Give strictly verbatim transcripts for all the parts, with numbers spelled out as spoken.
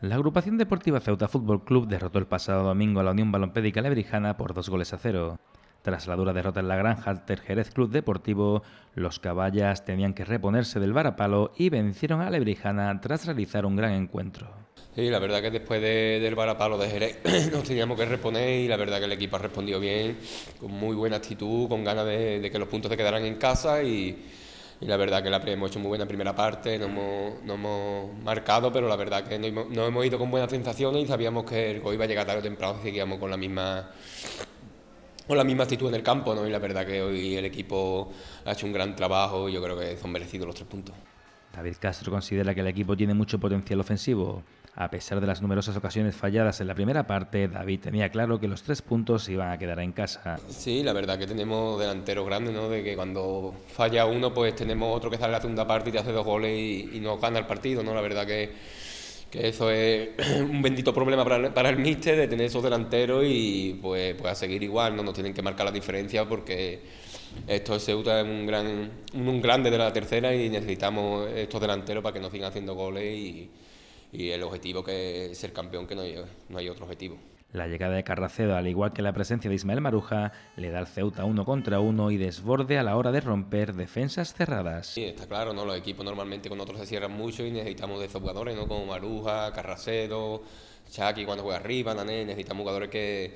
La agrupación deportiva Ceuta Fútbol Club derrotó el pasado domingo a la Unión Balompédica Lebrijana por dos goles a cero. Tras la dura derrota en la granja del Jerez Club Deportivo, los caballas tenían que reponerse del varapalo y vencieron a Lebrijana tras realizar un gran encuentro. Sí, la verdad que después de, del varapalo de Jerez nos teníamos que reponer y la verdad que el equipo ha respondido bien, con muy buena actitud, con ganas de, de que los puntos se quedaran en casa y... Y la verdad que la hemos hecho muy buena primera parte, no hemos, no hemos marcado, pero la verdad que no, no hemos ido con buenas sensaciones y sabíamos que el gol iba a llegar tarde o temprano si seguíamos con la misma con la misma actitud en el campo, ¿no? Y la verdad que hoy el equipo ha hecho un gran trabajo y yo creo que son merecidos los tres puntos. David Castro considera que el equipo tiene mucho potencial ofensivo. A pesar de las numerosas ocasiones falladas en la primera parte, David tenía claro que los tres puntos iban a quedar en casa. Sí, la verdad que tenemos delanteros grandes, ¿no? De que cuando falla uno, pues tenemos otro que sale a la segunda parte y te hace dos goles y, y no gana el partido, ¿no? La verdad que, que eso es un bendito problema para, para el míster, de tener esos delanteros y pues, pues a seguir igual, ¿no? Nos tienen que marcar la diferencia porque esto es Ceuta, es un gran, un grande de la tercera y necesitamos estos delanteros para que nos sigan haciendo goles y... y el objetivo que es ser campeón, que no hay, no hay otro objetivo. La llegada de Carracedo, al igual que la presencia de Ismael Maruja, le da al Ceuta uno contra uno y desborde a la hora de romper defensas cerradas. Sí, está claro, ¿no? Los equipos normalmente con otros se cierran mucho y necesitamos de esos jugadores, ¿no? Como Maruja, Carracedo, Chaki cuando juega arriba, Nané, necesitamos jugadores que...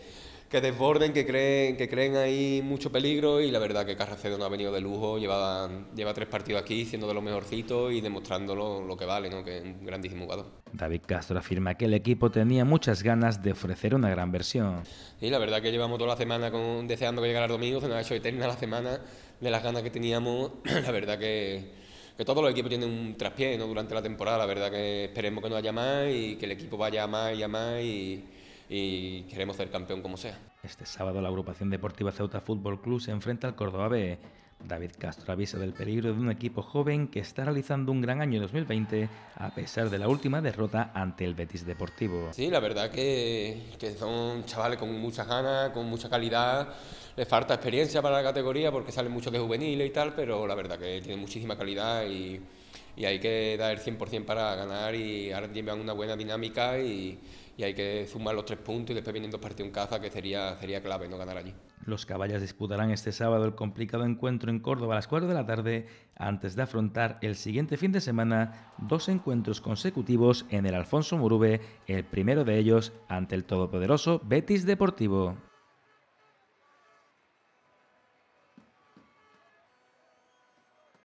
que desborden, que creen, que creen ahí mucho peligro y la verdad que Carracedo no ha venido de lujo, lleva, lleva tres partidos aquí siendo de los mejorcitos y demostrando lo, lo que vale, ¿no? Que es un grandísimo jugador. David Castro afirma que el equipo tenía muchas ganas de ofrecer una gran versión. Y la verdad que llevamos toda la semana con, deseando que llegara el domingo, se nos ha hecho eterna la semana de las ganas que teníamos, la verdad que... que todos los equipos tienen un traspié, ¿no? Durante la temporada, la verdad que esperemos que no haya más y que el equipo vaya a más y a más y... y queremos ser campeón como sea. Este sábado la agrupación deportiva Ceuta Fútbol Club se enfrenta al Córdoba B. David Castro avisa del peligro de un equipo joven que está realizando un gran año dos mil veinte a pesar de la última derrota ante el Betis Deportivo. Sí, la verdad que, que son chavales con muchas ganas, con mucha calidad, les falta experiencia para la categoría porque salen muchos de juveniles y tal, pero la verdad que tienen muchísima calidad y, y hay que dar el cien por cien para ganar y ahora llevan una buena dinámica y... y hay que sumar los tres puntos y después vienen dos partidos en casa, que sería, sería clave no ganar allí. Los caballas disputarán este sábado el complicado encuentro en Córdoba a las cuatro de la tarde antes de afrontar el siguiente fin de semana dos encuentros consecutivos en el Alfonso Murube, el primero de ellos ante el todopoderoso Betis Deportivo.